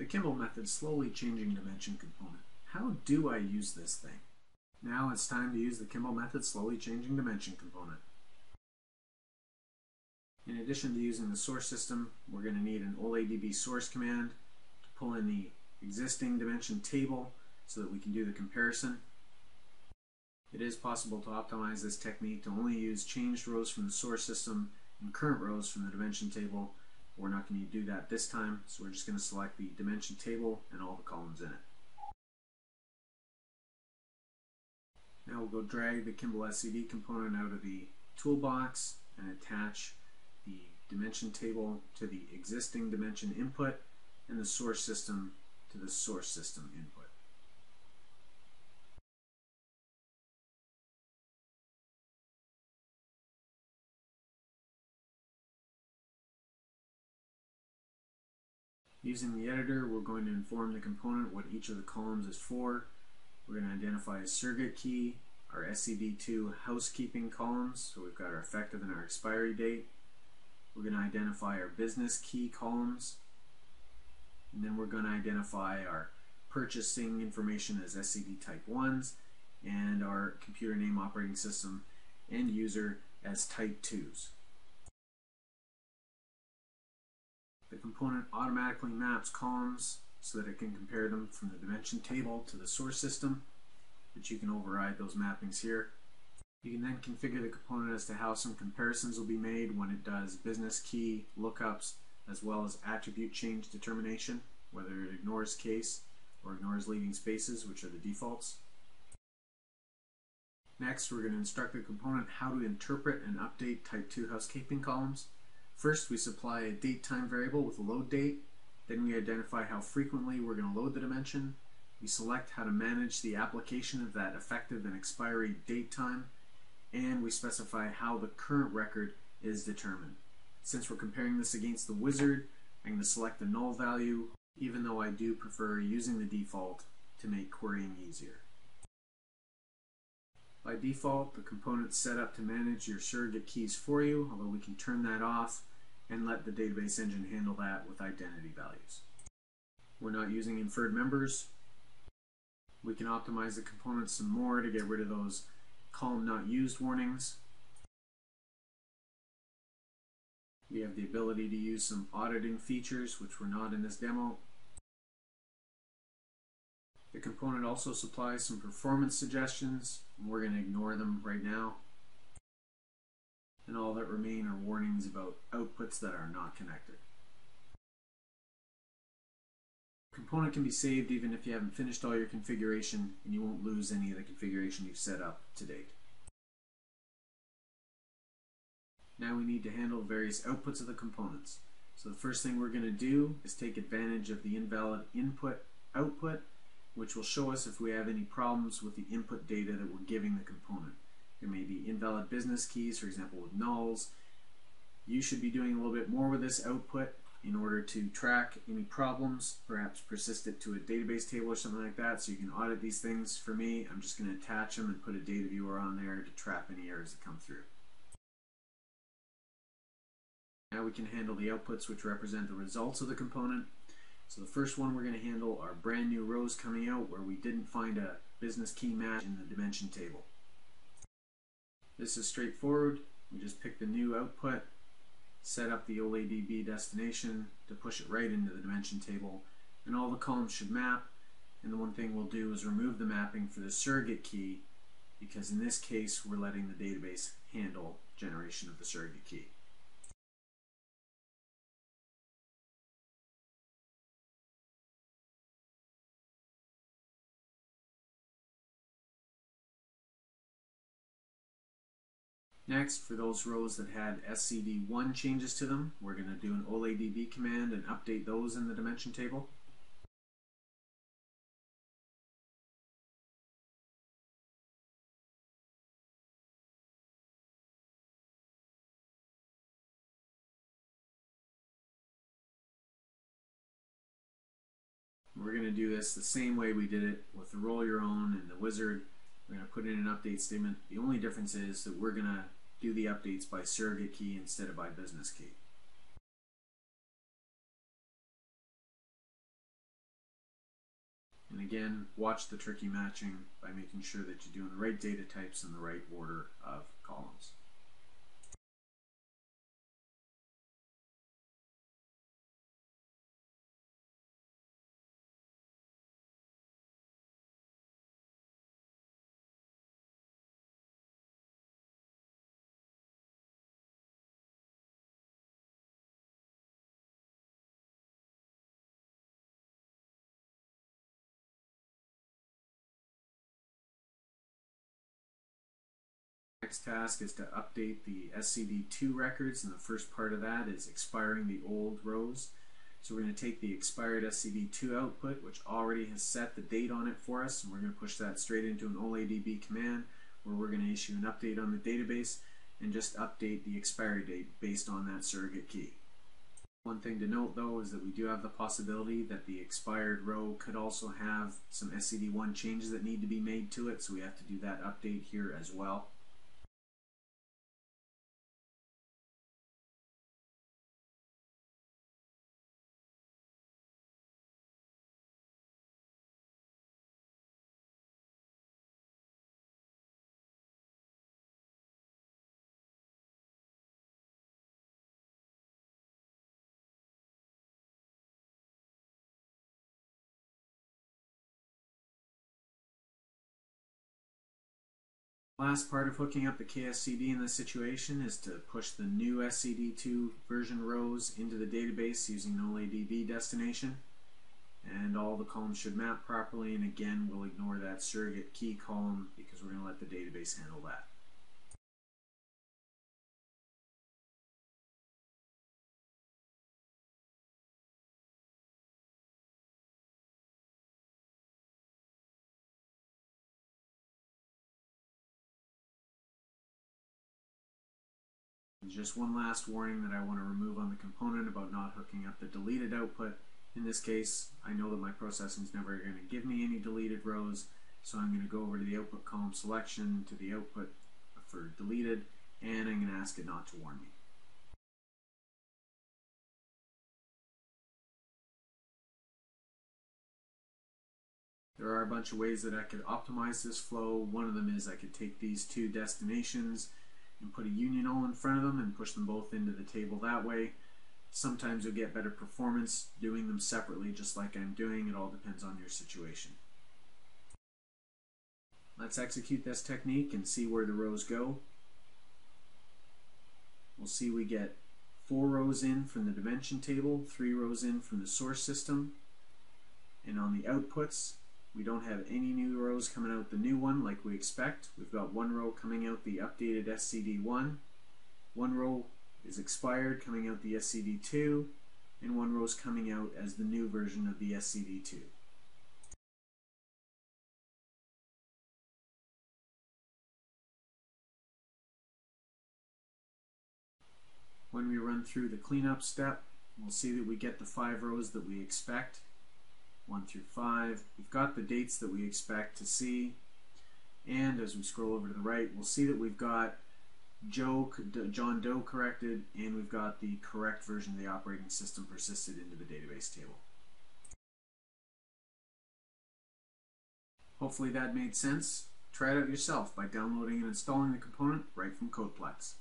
The Kimball method slowly changing dimension component. How do I use this thing? Now it's time to use the Kimball method slowly changing dimension component. In addition to using the source system, we're going to need an OLE DB source command to pull in the existing dimension table so that we can do the comparison. It is possible to optimize this technique to only use changed rows from the source system and current rows from the dimension table. We're not going to do that this time, so we're just going to select the dimension table and all the columns in it. Now we'll go drag the Kimball SCD component out of the toolbox and attach the dimension table to the existing dimension input and the source system to the source system input. Using the editor, we're going to inform the component what each of the columns is for. We're going to identify a surrogate key, our SCD2 housekeeping columns, so we've got our effective and our expiry date. We're going to identify our business key columns, and then we're going to identify our purchasing information as SCD type 1s, and our computer name, operating system, and user as type 2s. The component automatically maps columns so that it can compare them from the dimension table to the source system, but you can override those mappings here. You can then configure the component as to how some comparisons will be made when it does business key lookups, as well as attribute change determination, whether it ignores case or ignores leading spaces, which are the defaults. Next, we're going to instruct the component how to interpret and update type 2 housekeeping columns. First, we supply a date time variable with a load date. Then we identify how frequently we're going to load the dimension. We select how to manage the application of that effective and expiry date time. And we specify how the current record is determined. Since we're comparing this against the wizard, I'm going to select the null value, even though I do prefer using the default to make querying easier. By default, the component's set up to manage your surrogate keys for you, although we can turn that off and let the database engine handle that with identity values. We're not using inferred members. We can optimize the component some more to get rid of those column not used warnings. We have the ability to use some auditing features, which were not in this demo. The component also supplies some performance suggestions, and we're going to ignore them right now. And all that remain are warnings about outputs that are not connected. Component can be saved even if you haven't finished all your configuration, and you won't lose any of the configuration you've set up to date. Now we need to handle various outputs of the components. So the first thing we're going to do is take advantage of the invalid input output, which will show us if we have any problems with the input data that we're giving the component. There may be invalid business keys, for example, with nulls. You should be doing a little bit more with this output in order to track any problems, perhaps persist it to a database table or something like that, so you can audit these things. For me, I'm just going to attach them and put a data viewer on there to trap any errors that come through. Now we can handle the outputs, which represent the results of the component. So the first one we're going to handle are brand new rows coming out where we didn't find a business key match in the dimension table. This is straightforward. We just pick the new output, set up the OLE DB destination to push it right into the dimension table, and all the columns should map. And the one thing we'll do is remove the mapping for the surrogate key, because in this case we're letting the database handle generation of the surrogate key. Next, for those rows that had SCD1 changes to them, we're going to do an OLE DB command and update those in the dimension table. We're going to do this the same way we did it with the roll your own and the wizard. We're going to put in an update statement. The only difference is that we're going to do the updates by surrogate key instead of by business key. again, watch the tricky matching by making sure that you're doing the right data types in the right order of columns. Next task is to update the SCD2 records, and the first part of that is expiring the old rows. So we're going to take the expired SCD2 output, which already has set the date on it for us, and we're going to push that straight into an OLE DB command where we're going to issue an update on the database and just update the expiry date based on that surrogate key. One thing to note though is that we do have the possibility that the expired row could also have some SCD1 changes that need to be made to it, so we have to do that update here as well. Last part of hooking up the KSCD in this situation is to push the new SCD2 version rows into the database using an OLE DB destination, and all the columns should map properly, and again we'll ignore that surrogate key column because we're going to let the database handle that. Just one last warning that I want to remove on the component about not hooking up the deleted output. In this case, I know that my processing is never going to give me any deleted rows, so I'm going to go over to the output column selection to the output for deleted, and I'm going to ask it not to warn me. There are a bunch of ways that I could optimize this flow. One of them is I could take these two destinations and put a union O in front of them and push them both into the table that way. Sometimes you'll get better performance doing them separately, just like I'm doing. It all depends on your situation. Let's execute this technique and see where the rows go. We'll see we get 4 rows in from the dimension table, 3 rows in from the source system, and on the outputs, we don't have any new rows coming out the new one like we expect. We've got 1 row coming out the updated SCD1, 1 row is expired coming out the SCD2, and 1 row is coming out as the new version of the SCD2. When we run through the cleanup step, we'll see that we get the 5 rows that we expect. 1 through 5. We've got the dates that we expect to see, and as we scroll over to the right, we'll see that we've got John Doe corrected, and we've got the correct version of the operating system persisted into the database table. Hopefully that made sense. Try it out yourself by downloading and installing the component right from CodePlex.